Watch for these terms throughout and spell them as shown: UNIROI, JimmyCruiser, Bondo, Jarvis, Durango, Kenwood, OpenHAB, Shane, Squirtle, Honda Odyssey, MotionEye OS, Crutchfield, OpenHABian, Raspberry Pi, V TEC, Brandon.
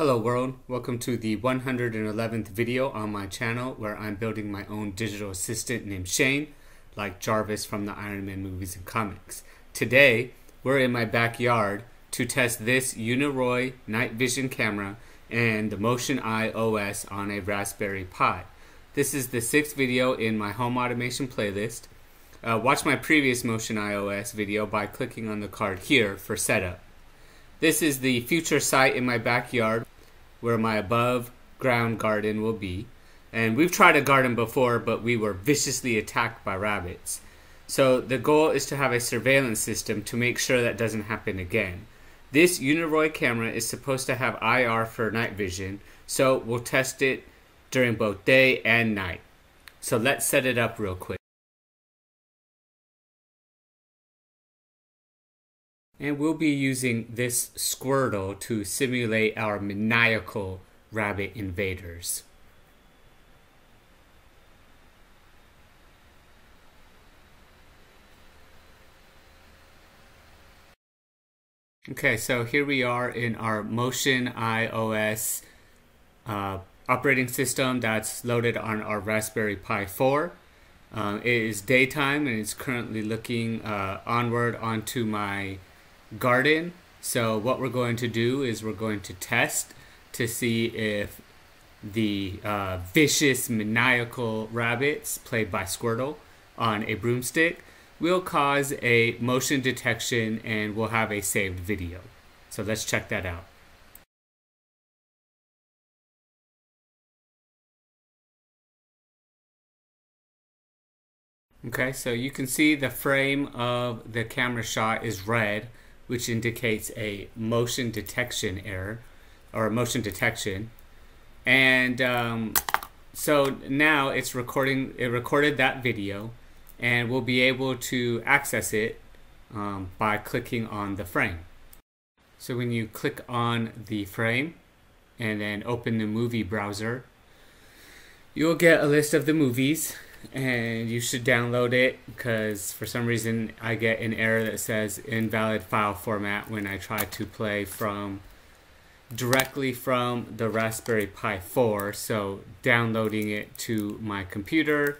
Hello world, welcome to the 111th video on my channel where I'm building my own digital assistant named Shane, like Jarvis from the Iron Man movies and comics. Today, we're in my backyard to test this UNIROI night vision camera and the MotionEye OS on a Raspberry Pi. This is the 6th video in my home automation playlist. Watch my previous MotionEye OS video by clicking on the card here for setup. This is the future site in my backyard where my above ground garden will be, and we've tried a garden before but we were viciously attacked by rabbits. So the goal is to have a surveillance system to make sure that doesn't happen again. This UNIROI camera is supposed to have IR for night vision, so we'll test it during both day and night. So let's set it up real quick. And we'll be using this Squirtle to simulate our maniacal rabbit invaders. Okay, so here we are in our MotionEye OS operating system that's loaded on our Raspberry Pi 4. It is daytime and it's currently looking onward onto my garden. So what we're going to do is we're going to test to see if the vicious maniacal rabbits played by Squirtle on a broomstick will cause a motion detection, and we'll have a saved video. So let's check that out. Okay, so you can see the frame of the camera shot is red, which indicates a motion detection error or motion detection. And so now it's recording, it recorded that video, and we'll be able to access it by clicking on the frame. So when you click on the frame and then open the movie browser, you'll get a list of the movies. And you should download it because for some reason I get an error that says invalid file format when I try to play from directly from the Raspberry Pi 4. So downloading it to my computer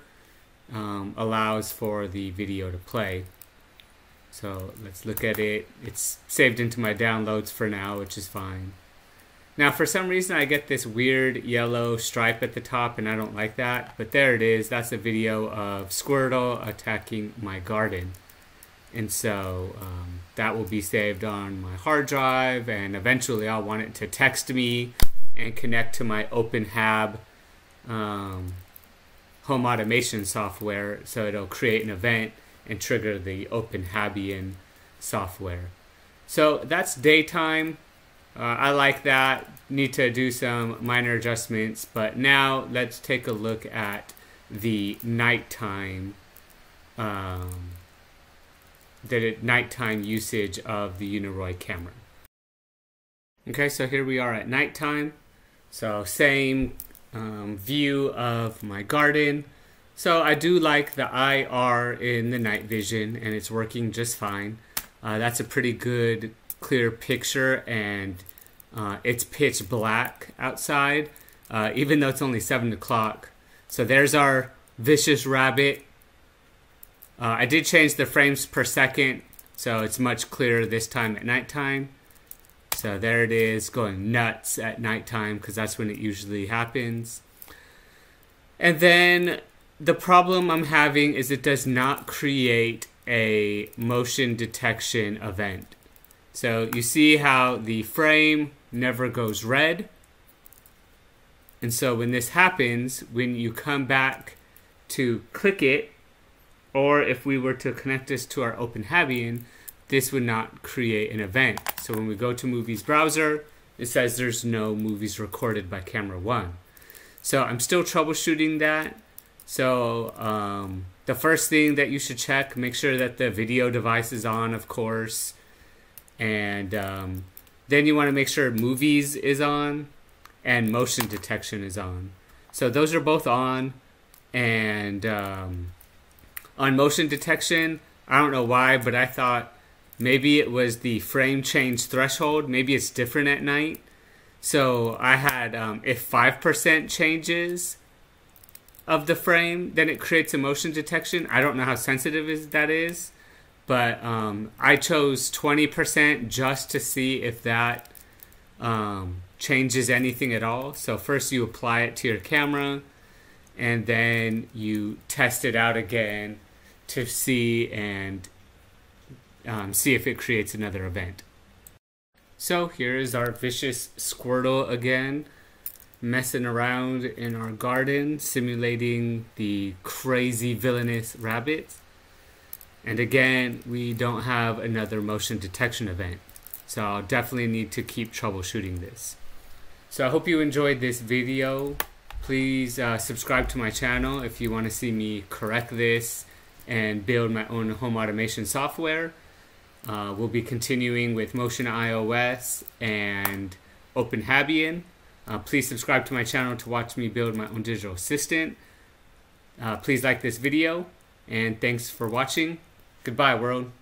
allows for the video to play. So let's look at it. It's saved into my downloads for now, which is fine. Now for some reason I get this weird yellow stripe at the top and I don't like that, but there it is. That's a video of Squirtle attacking my garden. And so that will be saved on my hard drive, and eventually I'll want it to text me and connect to my OpenHAB home automation software, so it'll create an event and trigger the OpenHABian software. So that's daytime. I like that. Need to do some minor adjustments, but now let's take a look at the nighttime, the nighttime usage of the UNIROI camera. Okay, so here we are at nighttime. So same view of my garden. So I do like the IR in the night vision, and it's working just fine. That's a pretty good clear picture, and it's pitch black outside, even though it's only 7 o'clock. So there's our vicious rabbit. I did change the frames per second, so it's much clearer this time at nighttime. So there it is, going nuts at nighttime because that's when it usually happens. And then the problem I'm having is it does not create a motion detection event. So you see how the frame never goes red. And so when this happens, when you come back to click it, or if we were to connect this to our OpenHABian, this would not create an event. So when we go to movies browser, it says there's no movies recorded by camera 1. So I'm still troubleshooting that. So the first thing that you should check, make sure that the video device is on, of course. And then you want to make sure movies is on and motion detection is on. So those are both on. And on motion detection, I don't know why, but I thought maybe it was the frame change threshold. Maybe it's different at night. So I had, if 5% changes of the frame, then it creates a motion detection. I don't know how sensitive that is, but I chose 20% just to see if that changes anything at all. So first you apply it to your camera, and then you test it out again to see and see if it creates another event. So here is our vicious Squirtle again, messing around in our garden, simulating the crazy villainous rabbits. And again, we don't have another motion detection event, so I'll definitely need to keep troubleshooting this. So I hope you enjoyed this video. Please subscribe to my channel if you want to see me correct this and build my own home automation software. We'll be continuing with MotionEye OS and OpenHABian. Please subscribe to my channel to watch me build my own digital assistant. Please like this video, and thanks for watching. Goodbye, world.